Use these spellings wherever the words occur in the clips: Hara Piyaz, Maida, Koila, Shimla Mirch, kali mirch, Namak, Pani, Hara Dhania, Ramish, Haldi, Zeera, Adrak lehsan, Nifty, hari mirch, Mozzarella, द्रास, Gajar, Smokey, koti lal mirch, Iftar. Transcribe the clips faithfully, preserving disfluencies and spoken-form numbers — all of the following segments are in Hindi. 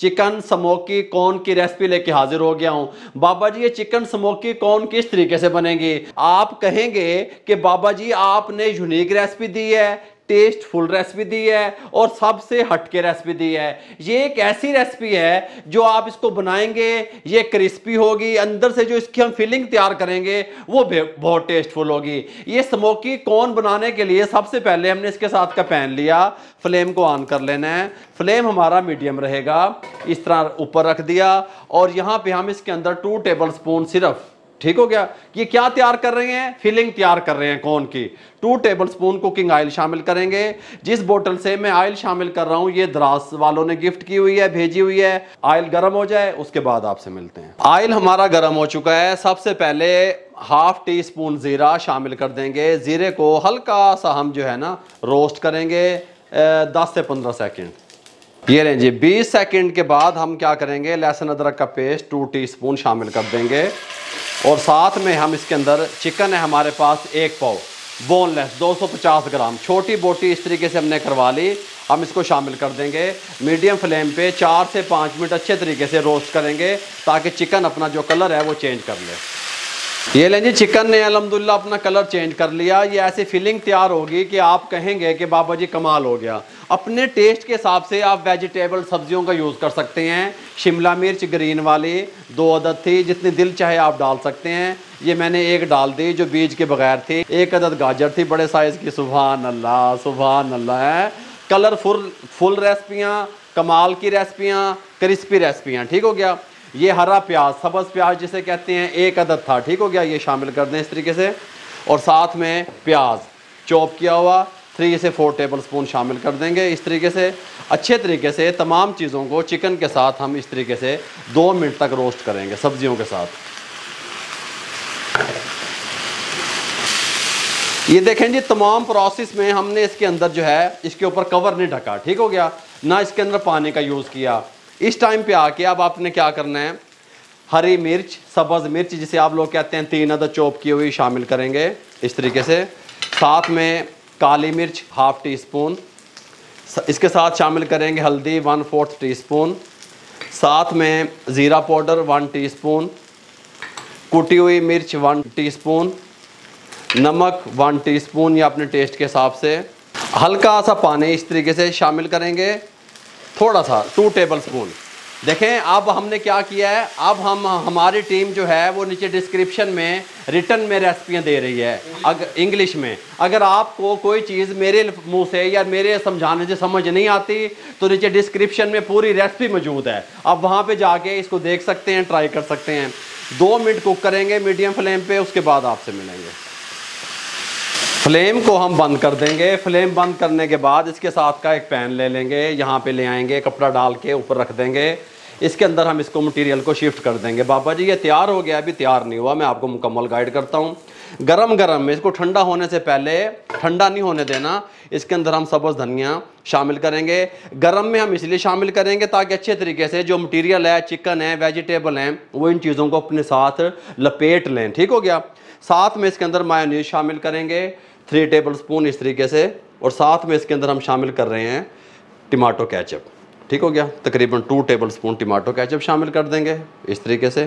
चिकन समोकी कॉर्न की रेसिपी लेके हाजिर हो गया हूं। बाबा जी ये चिकन समोकी कॉर्न किस तरीके से बनेंगी? आप कहेंगे कि बाबा जी आपने यूनिक रेसिपी दी है, टेस्टफुल रेसिपी दी है और सबसे हटके रेसिपी दी है। ये एक ऐसी रेसिपी है जो आप इसको बनाएंगे, ये क्रिस्पी होगी, अंदर से जो इसकी हम फीलिंग तैयार करेंगे वो बहुत टेस्टफुल होगी। ये स्मोकी कॉर्न बनाने के लिए सबसे पहले हमने इसके साथ का पैन लिया, फ्लेम को ऑन कर लेना है, फ्लेम हमारा मीडियम रहेगा, इस तरह ऊपर रख दिया और यहाँ पे हम इसके अंदर टू टेबल स्पून सिर्फ, ठीक हो गया, ये क्या तैयार कर रहे हैं, फिलिंग तैयार कर रहे हैं कॉर्न की, टू टेबलस्पून कुकिंग ऑयल शामिल करेंगे। जिस बोतल से मैं ऑयल शामिल कर रहा हूँ ये द्रास वालों ने गिफ्ट की हुई है, भेजी हुई है। ऑयल गर्म हो जाए उसके बाद आपसे मिलते हैं। ऑयल हमारा गर्म हो चुका है, सबसे पहले हाफ टी स्पून जीरा शामिल कर देंगे। जीरे को हल्का सा हम जो है ना रोस्ट करेंगे दस से पंद्रह सेकेंड। ये रहे जी, बीस सेकेंड के बाद हम क्या करेंगे, लहसुन अदरक का पेस्ट टू टीस्पून शामिल कर देंगे और साथ में हम इसके अंदर चिकन है हमारे पास एक पाव बोनलेस दो सौ पचास ग्राम, छोटी बोटी इस तरीके से हमने करवा ली, हम इसको शामिल कर देंगे। मीडियम फ्लेम पे चार से पाँच मिनट अच्छे तरीके से रोस्ट करेंगे ताकि चिकन अपना जो कलर है वो चेंज कर ले। ये लें जी, चिकन ने अलहमदुलिल्लाह अपना कलर चेंज कर लिया। ये ऐसी फीलिंग तैयार होगी कि आप कहेंगे कि बाबा जी कमाल हो गया। अपने टेस्ट के हिसाब से आप वेजिटेबल सब्जियों का यूज़ कर सकते हैं, शिमला मिर्च ग्रीन वाली दो अदद थी, जितनी दिल चाहे आप डाल सकते हैं, ये मैंने एक डाल दी जो बीज के बगैर थी, एक अदद गाजर थी बड़े साइज़ की। सुभान अल्लाह सुभान अल्लाह है, कलरफुल फुल रेसिपियाँ, कमाल की रेसिपियाँ, क्रिस्पी रेसिपियाँ, ठीक हो गया। ये हरा प्याज, सब्ज़ प्याज जिसे कहते हैं, एक अदद था, ठीक हो गया, ये शामिल कर दें इस तरीके से और साथ में प्याज चॉप किया हुआ थ्री से फोर टेबल स्पून शामिल कर देंगे। इस तरीके से अच्छे तरीके से तमाम चीज़ों को चिकन के साथ हम इस तरीके से दो मिनट तक रोस्ट करेंगे सब्जियों के साथ। ये देखें जी, तमाम प्रोसेस में हमने इसके अंदर जो है इसके ऊपर कवर नहीं ढका, ठीक हो गया ना, इसके अंदर पानी का यूज़ किया। इस टाइम पे आके अब आपने क्या करना है, हरी मिर्च, सब्ज़ मिर्च जिसे आप लोग कहते हैं, तीन अदद चॉप की हुई शामिल करेंगे इस तरीके से, साथ में काली मिर्च हाफ टी स्पून इसके साथ शामिल करेंगे, हल्दी वन फोर्थ टी स्पून, साथ में ज़ीरा पाउडर वन टी स्पून, कुटी हुई मिर्च वन टी स्पून, नमक वन टी स्पून, ये अपने टेस्ट के हिसाब से, हल्का सा पानी इस तरीके से शामिल करेंगे, थोड़ा सा टू टेबल स्पून। देखें अब हमने क्या किया है, अब हम हमारी टीम जो है वो नीचे डिस्क्रिप्शन में रिटर्न में रेसिपियाँ दे रही है अगर इंग्लिश में, अगर आपको कोई चीज़ मेरे मुंह से या मेरे समझाने से समझ नहीं आती तो नीचे डिस्क्रिप्शन में पूरी रेसिपी मौजूद है, आप वहाँ पे जाके इसको देख सकते हैं, ट्राई कर सकते हैं। दो मिनट कुक करेंगे मीडियम फ्लेम पर, उसके बाद आपसे मिलेंगे। फ्लेम को हम बंद कर देंगे। फ्लेम बंद करने के बाद इसके साथ का एक पैन ले लेंगे, यहाँ पे ले आएंगे, कपड़ा डाल के ऊपर रख देंगे, इसके अंदर हम इसको मटेरियल को शिफ्ट कर देंगे। बाबा जी ये तैयार हो गया, अभी तैयार नहीं हुआ, मैं आपको मुकम्मल गाइड करता हूँ। गरम गरम में इसको ठंडा होने से पहले, ठंडा नहीं होने देना, इसके अंदर हम सब्ज़ धनिया शामिल करेंगे। गरम में हम इसलिए शामिल करेंगे ताकि अच्छे तरीके से जो मटेरियल है, चिकन है, वेजिटेबल हैं, वो इन चीज़ों को अपने साथ लपेट लें, ठीक हो गया। साथ में इसके अंदर मायोनीज शामिल करेंगे थ्री टेबलस्पून इस तरीके से और साथ में इसके अंदर हम शामिल कर रहे हैं टमाटो केचप, ठीक हो गया, तकरीबन टू टेबलस्पून टमाटो केचप शामिल कर देंगे इस तरीके से।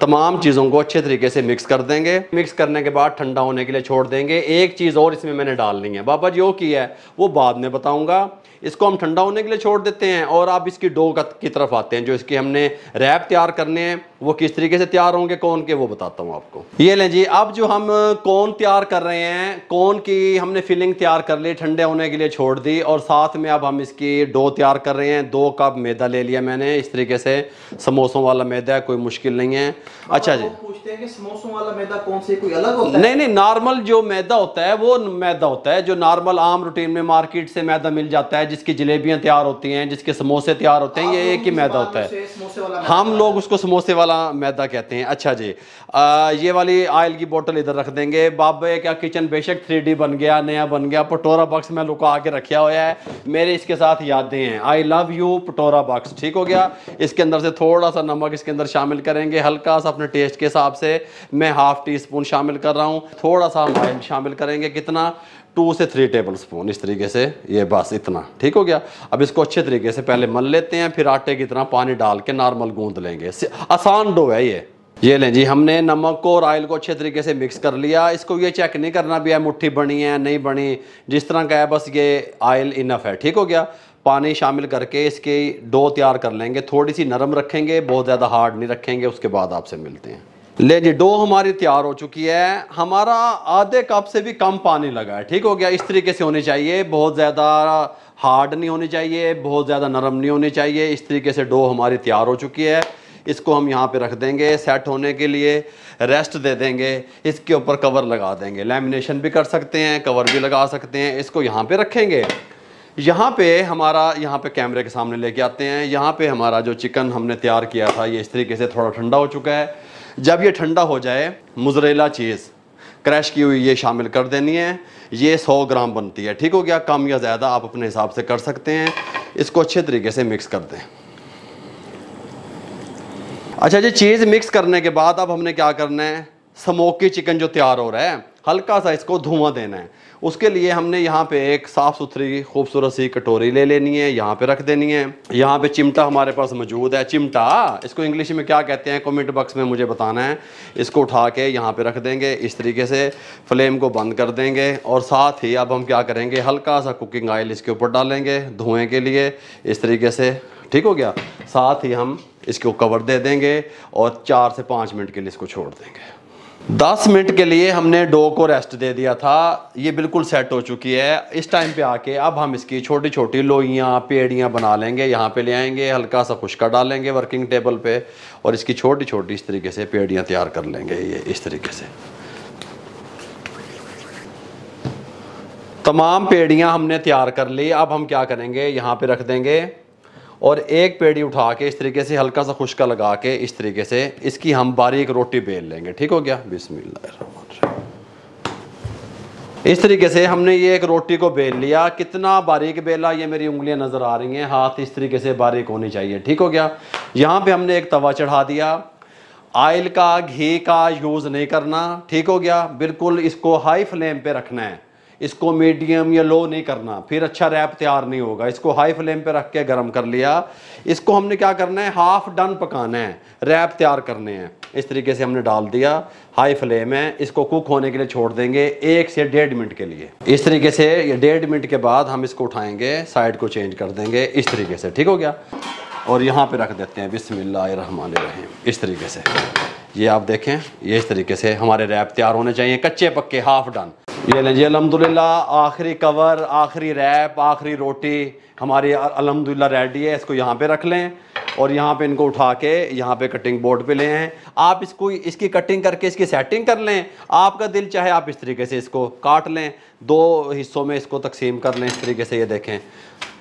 तमाम चीज़ों को अच्छे तरीके से मिक्स कर देंगे, मिक्स करने के बाद ठंडा होने के लिए छोड़ देंगे। एक चीज़ और इसमें मैंने डालनी है, बाबा जी वो की है वो बाद में बताऊँगा। इसको हम ठंडा होने के लिए छोड़ देते हैं और आप इसकी डो की तरफ आते हैं, जो इसकी हमने रैप तैयार करने हैं वो किस तरीके से तैयार होंगे कॉर्न के, वो बताता हूँ आपको। ये लें जी, अब जो हम कॉर्न तैयार कर रहे हैं, कॉर्न की हमने फिलिंग तैयार कर ली, ठंडे होने के लिए छोड़ दी और साथ में अब हम इसकी डो तैयार कर रहे हैं। दो कप मैदा ले लिया मैंने इस तरीके से, समोसों वाला मैदा है, कोई मुश्किल नहीं है। अच्छा जी, पूछते हैं कि समोसों वाला मैदा कौन से, कोई अलग होता है? नहीं नहीं, नॉर्मल जो मैदा होता है वो मैदा होता है, जो नॉर्मल आम रूटीन में मार्केट से मैदा मिल जाता है, जिसकी जलेबियाँ तैयार होती हैं, जिसके समोसे तैयार होते हैं, ये एक ही मैदा होता है, हम लोग उसको समोसे वाला मैदा कहते हैं। अच्छा जी, आ, ये वाली ऑयल की बोतल इधर रख देंगे। बाबा क्या किचन बेशक थ्री डी बन गया, नया बन गया, पटोरा बॉक्स में लुका के रखा हुआ है, मेरे इसके साथ यादें हैं। आई लव यू पटोरा बॉक्स, ठीक हो गया। इसके अंदर से थोड़ा सा नमक इसके अंदर शामिल करेंगे, हल्का सा अपने टेस्ट के हिसाब से, मैं हाफ टी स्पून शामिल कर रहा हूँ, थोड़ा सा हम ऑयल शामिल करेंगे, कितना टू से थ्री टेबलस्पून इस तरीके से, ये बस इतना ठीक हो गया। अब इसको अच्छे तरीके से पहले मल लेते हैं, फिर आटे की तरह पानी डाल के नॉर्मल गूंद लेंगे। आसान डो है ये। ये लें जी, हमने नमक को और ऑयल को अच्छे तरीके से मिक्स कर लिया। इसको ये चेक नहीं करना भी है मुट्ठी बनी है नहीं बनी, जिस तरह का है बस ये ऑयल इनफ है। ठीक हो गया। पानी शामिल करके इसके डो तैयार कर लेंगे। थोड़ी सी नरम रखेंगे, बहुत ज़्यादा हार्ड नहीं रखेंगे। उसके बाद आपसे मिलते हैं। ले जी, डो हमारी तैयार हो चुकी है। हमारा आधे कप से भी कम पानी लगा है। ठीक हो गया। इस तरीके से होनी चाहिए, बहुत ज़्यादा हार्ड नहीं होनी चाहिए, बहुत ज़्यादा नरम नहीं होनी चाहिए। इस तरीके से डो हमारी तैयार हो चुकी है। इसको हम यहाँ पे रख देंगे सेट होने के लिए, रेस्ट दे देंगे। इसके ऊपर कवर लगा देंगे, लैमिनेशन भी कर सकते हैं, कवर भी लगा सकते हैं। इसको यहाँ पे रखेंगे। यहाँ पे हमारा, यहाँ पे कैमरे के सामने लेके आते हैं। यहाँ पे हमारा जो चिकन हमने तैयार किया था ये इस तरीके से थोड़ा ठंडा हो चुका है। जब ये ठंडा हो जाए, मोज़रेला चीज़ क्रैश की हुई ये शामिल कर देनी है। ये सौ ग्राम बनती है। ठीक हो गया। कम या ज़्यादा आप अपने हिसाब से कर सकते हैं। इसको अच्छे तरीके से मिक्स कर दें। अच्छा जी, चीज़ मिक्स करने के बाद अब हमने क्या करना है, स्मोकी चिकन जो तैयार हो रहा है हल्का सा इसको धुआं देना है। उसके लिए हमने यहाँ पे एक साफ़ सुथरी खूबसूरत सी कटोरी ले लेनी है, यहाँ पे रख देनी है। यहाँ पे चिमटा हमारे पास मौजूद है। चिमटा, इसको इंग्लिश में क्या कहते हैं कमेंट बॉक्स में मुझे बताना है। इसको उठा के यहाँ पे रख देंगे। इस तरीके से फ्लेम को बंद कर देंगे। और साथ ही अब हम क्या करेंगे, हल्का सा कुकिंग ऑयल इसके ऊपर डालेंगे धुएँ के लिए। इस तरीके से ठीक हो गया। साथ ही हम इसको कवर दे देंगे और चार से पाँच मिनट के लिए इसको छोड़ देंगे। दस मिनट के लिए हमने डो को रेस्ट दे दिया था। ये बिल्कुल सेट हो चुकी है। इस टाइम पे आके अब हम इसकी छोटी छोटी लोइयाँ पेड़ियाँ बना लेंगे। यहाँ पे ले आएंगे, हल्का सा खुशका डालेंगे वर्किंग टेबल पे और इसकी छोटी छोटी इस तरीके से पेड़ियाँ तैयार कर लेंगे। ये इस तरीके से तमाम पेड़ियाँ हमने तैयार कर ली। अब हम क्या करेंगे, यहाँ पे रख देंगे और एक पेड़ी उठा के इस तरीके से हल्का सा खुशका लगा के इस तरीके से इसकी हम बारीक रोटी बेल लेंगे। ठीक हो गया। बिस्मिल्लाह। इस तरीके से हमने ये एक रोटी को बेल लिया। कितना बारीक बेला, ये मेरी उंगलियां नज़र आ रही हैं। हाथ इस तरीके से बारीक होनी चाहिए। ठीक हो गया। यहाँ पे हमने एक तवा चढ़ा दिया। ऑयल का, घी का यूज़ नहीं करना। ठीक हो गया। बिल्कुल इसको हाई फ्लेम पर रखना है। इसको मीडियम या लो नहीं करना, फिर अच्छा रैप तैयार नहीं होगा। इसको हाई फ्लेम पे रख के गरम कर लिया। इसको हमने क्या करना है, हाफ डन पकाना है, रैप तैयार करने हैं। इस तरीके से हमने डाल दिया। हाई फ्लेम है, इसको कुक होने के लिए छोड़ देंगे एक से डेढ़ मिनट के लिए। इस तरीके से डेढ़ मिनट के बाद हम इसको उठाएंगे, साइड को चेंज कर देंगे इस तरीके से। ठीक हो गया। और यहाँ पर रख देते हैं बिस्मिल्लाहिर्रहमानिर्रहीम। इस तरीके से ये आप देखें, ये इस तरीके से हमारे रैप तैयार होने चाहिए, कच्चे पक्के हाफ डन। ये लें जी, अल्हम्दुलिल्लाह आखिरी कवर, आखिरी रैप, आखिरी रोटी हमारी अल्हम्दुलिल्लाह रेडी है। इसको यहाँ पे रख लें और यहाँ पे इनको उठा के यहाँ पे कटिंग बोर्ड पे ले आएँ। आप इसको, इसकी कटिंग करके इसकी सेटिंग कर लें। आपका दिल चाहे आप इस तरीके से इसको काट लें, दो हिस्सों में इसको तकसीम कर लें इस तरीके से। ये देखें,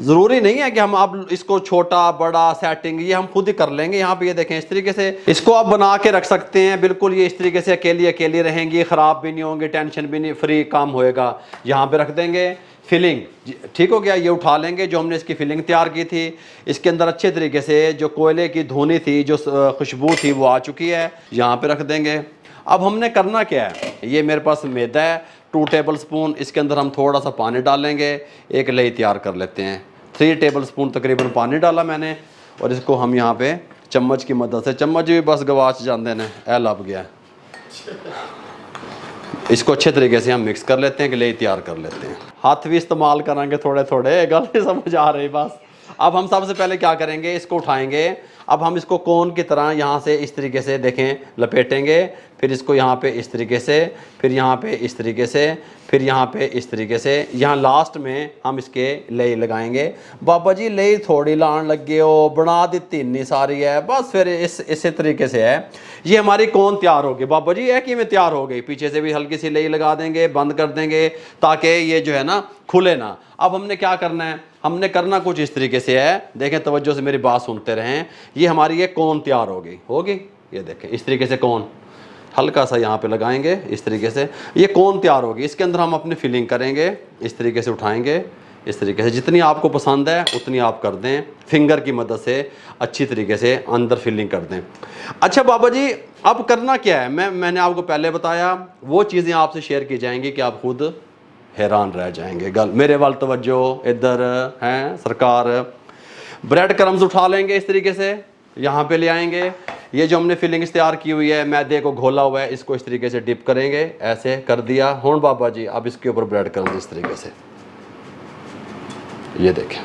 ज़रूरी नहीं है कि हम अब इसको छोटा बड़ा सेटिंग ये हम खुद ही कर लेंगे। यहाँ पे ये देखें इस तरीके से इसको आप बना के रख सकते हैं। बिल्कुल ये इस तरीके से अकेली अकेली रहेंगी, ख़राब भी नहीं होंगे, टेंशन भी नहीं, फ्री काम होएगा। यहाँ पे रख देंगे फिलिंग। ठीक हो गया। ये उठा लेंगे जो हमने इसकी फिलिंग तैयार की थी। इसके अंदर अच्छे तरीके से जो कोयले की धुनी थी, जो खुशबू थी वो आ चुकी है। यहाँ पर रख देंगे। अब हमने करना क्या है, ये मेरे पास मैदा है टू टेबल स्पून। इसके अंदर हम थोड़ा सा पानी डालेंगे, एक लई तैयार कर लेते हैं। थ्री टेबल स्पून तकरीबन पानी डाला मैंने और इसको हम यहाँ पे चम्मच की मदद से, चम्मच भी बस गवाच जाते हैं, ए लग गया। इसको अच्छे तरीके से हम मिक्स कर लेते हैं, कि लई तैयार कर लेते हैं। हाथ भी इस्तेमाल करांगे थोड़े थोड़े, गल नहीं समझ आ रही बस। अब हम सबसे पहले क्या करेंगे, इसको उठाएंगे। अब हम इसको कोन की तरह यहाँ से इस तरीके से देखें लपेटेंगे, फिर इसको यहाँ पे इस तरीके से, फिर यहाँ पे इस तरीके से, फिर यहाँ पे इस तरीके से। यहाँ लास्ट में हम इसके लई लगाएंगे। बाबा जी लई थोड़ी लान लगे हो, बना दी इतनी सारी है बस। फिर इस इसी तरीके से है, ये हमारी कोन तैयार हो गई। बाबा जी ये कि मैं तैयार हो गई। पीछे से भी हल्की सी लई लगा देंगे, बंद कर देंगे ताकि ये जो है ना खुले ना। अब हमने क्या करना है, हमने करना कुछ इस तरीके से है। देखें तवज्जो से मेरी बात सुनते रहें। ये हमारी ये कोन तैयार हो गई होगी। ये देखें इस तरीके से कोन हल्का सा यहाँ पे लगाएंगे इस तरीके से। ये कोन तैयार होगी। इसके अंदर हम अपनी फिलिंग करेंगे, इस तरीके से उठाएंगे इस तरीके से। जितनी आपको पसंद है उतनी आप कर दें, फिंगर की मदद से अच्छी तरीके से अंदर फिलिंग कर दें। अच्छा बाबा जी अब करना क्या है, मैं मैंने आपको पहले बताया। वो चीज़ें आपसे शेयर की जाएंगी कि आप खुद हैरान रह जाएंगे। गल मेरे वाल तवज्जो इधर हैं, सरकार ब्रेड क्रम्स उठा लेंगे इस तरीके से, यहाँ पे ले आएंगे। ये जो हमने फिलिंग तैयार की हुई है, मैदे को घोला हुआ है, इसको इस तरीके से डिप करेंगे, ऐसे कर दिया। होन बाबा जी अब इसके ऊपर ब्रेड क्रम्स इस तरीके से, ये देखें,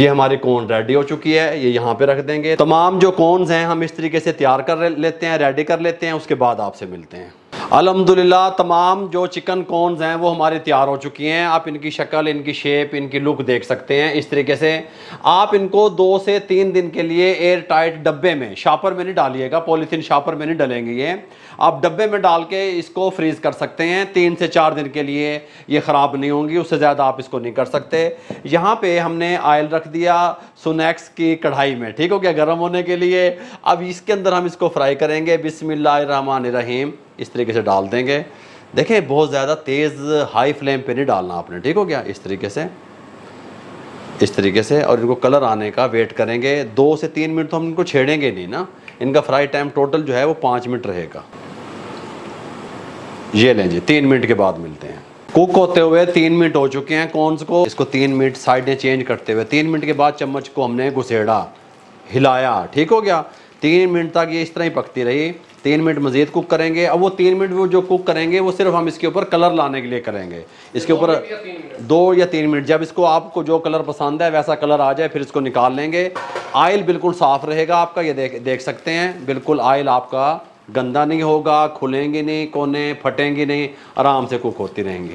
ये हमारी कोन रेडी हो चुकी है। ये यहाँ पे रख देंगे। तमाम जो कोन्स हैं हम इस तरीके से तैयार कर लेते हैं, रेडी कर लेते हैं, उसके बाद आपसे मिलते हैं। अल्हम्दुलिल्लाह तमाम जो चिकन कोन्स हैं वो हमारे तैयार हो चुकी हैं। आप इनकी शक्ल, इनकी शेप, इनकी लुक देख सकते हैं। इस तरीके से आप इनको दो से तीन दिन के लिए एयर टाइट डब्बे में, शापर में नहीं डालिएगा, पॉलीथीन शापर में नहीं डलेंगे ये, आप डब्बे में डाल के इसको फ्रीज़ कर सकते हैं। तीन से चार दिन के लिए ये ख़राब नहीं होंगी, उससे ज़्यादा आप इसको नहीं कर सकते। यहाँ पर हमने आयल रख दिया सुनैक्स की कढ़ाई में, ठीक हो गया, गर्म होने के लिए। अब इसके अंदर हम इसको फ्राई करेंगे। बिस्मिल्लाहिर्रहमानिर्रहीम इस तरीके से डाल देंगे। देखें बहुत ज़्यादा तेज़ हाई फ्लेम पे नहीं डालना आपने, ठीक हो गया। इस तरीके से इस तरीके से और इनको कलर आने का वेट करेंगे। दो से तीन मिनट तो हम इनको छेड़ेंगे नहीं ना, इनका फ्राई टाइम टोटल जो है वो पाँच मिनट रहेगा। ये लें जी, तीन मिनट के बाद मिलते हैं। कुक होते हुए तीन मिनट हो चुके हैं कॉर्न्स को। इसको तीन मिनट साइडें चेंज करते हुए, तीन मिनट के बाद चम्मच को हमने घुसेड़ा, हिलाया, ठीक हो गया। तीन मिनट तक ये इस तरह ही पकती रही। तीन मिनट मज़ीद कुक करेंगे। अब वो तीन मिनट वो जो कुक करेंगे वो सिर्फ हम इसके ऊपर कलर लाने के लिए करेंगे। इसके ऊपर दो या तीन मिनट, जब इसको आपको जो कलर पसंद है वैसा कलर आ जाए फिर इसको निकाल लेंगे। आयल बिल्कुल साफ़ रहेगा आपका, ये देख देख सकते हैं, बिल्कुल आयल आपका गंदा नहीं होगा, खुलेंगे नहीं कोने, फटेंगे नहीं, आराम से कुक होती रहेंगी।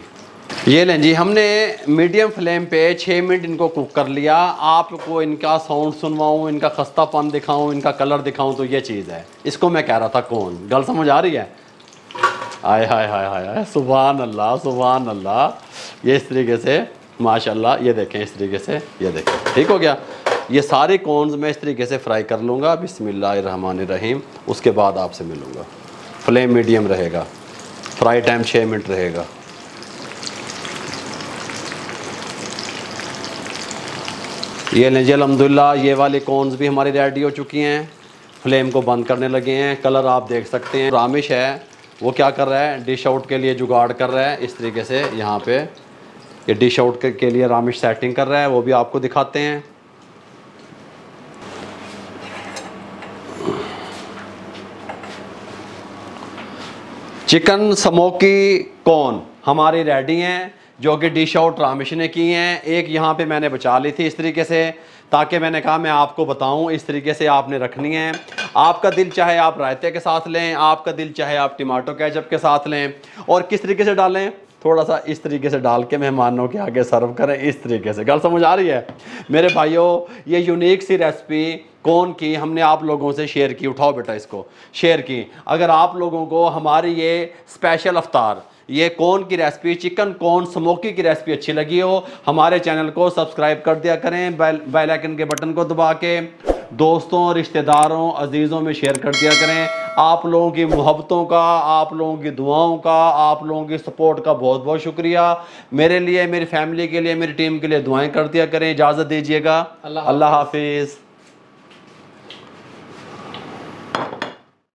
ये लें जी, हमने मीडियम फ्लेम पे छः मिनट इनको कुक कर लिया। आपको इनका साउंड सुनवाऊँ, इनका खस्तापन दिखाऊँ, इनका कलर दिखाऊँ, तो ये चीज़ है, इसको मैं कह रहा था कौन। गल समझ आ रही है? आय हाय हाय हाय, सुभान अल्लाह सुभान अल्लाह। ये इस तरीके से माशाल्लाह, ये देखें इस तरीके से, ये देखें, ठीक हो गया। ये सारे कॉर्न्स मैं इस तरीके से फ्राई कर लूँगा। बिस्मिल्लाहिर्रहमानिर्रहीम उसके बाद आपसे मिलूँगा। फ्लेम मीडियम रहेगा, फ्राई टाइम छः मिनट रहेगा। ये लें जी अल्हम्दुलिल्लाह, ये वाले कॉर्न्स भी हमारी रेडी हो चुकी हैं। फ्लेम को बंद करने लगे हैं। कलर आप देख सकते हैं। रामिश है वो क्या कर रहा है, डिश आउट के लिए जुगाड़ कर रहा है। इस तरीके से यहाँ पे ये डिश आउट के लिए रामिश सेटिंग कर रहा है, वो भी आपको दिखाते हैं। चिकन स्मोकी कॉर्न हमारी रेडी हैं, जो कि डिश आउट रामिश ने की हैं। एक यहाँ पे मैंने बचा ली थी इस तरीके से, ताकि मैंने कहा मैं आपको बताऊं। इस तरीके से आपने रखनी है। आपका दिल चाहे आप रायते के साथ लें, आपका दिल चाहे आप टमाटो केचप के साथ लें। और किस तरीके से डालें, थोड़ा सा इस तरीके से डाल के मेहमानों के आगे सर्व करें। इस तरीके से, गल समझ आ रही है मेरे भाइयों? ये यूनिक सी रेसिपी कौन की हमने आप लोगों से शेयर की। उठाओ बेटा इसको, शेयर की। अगर आप लोगों को हमारी ये स्पेशल अफ्तार, ये कॉर्न की रेसिपी, चिकन कॉर्न स्मोकी की रेसिपी अच्छी लगी हो, हमारे चैनल को सब्सक्राइब कर दिया करें, बेल आइकन के बटन को दबा के दोस्तों, रिश्तेदारों, अजीज़ों में शेयर कर दिया करें। आप लोगों की मोहब्बतों का, आप लोगों की दुआओं का, आप लोगों की सपोर्ट का बहुत बहुत शुक्रिया। मेरे लिए, मेरी फैमिली के लिए, मेरी टीम के लिए दुआएं कर दिया करें। इजाज़त दीजिएगा, अल्लाह हाफिज़।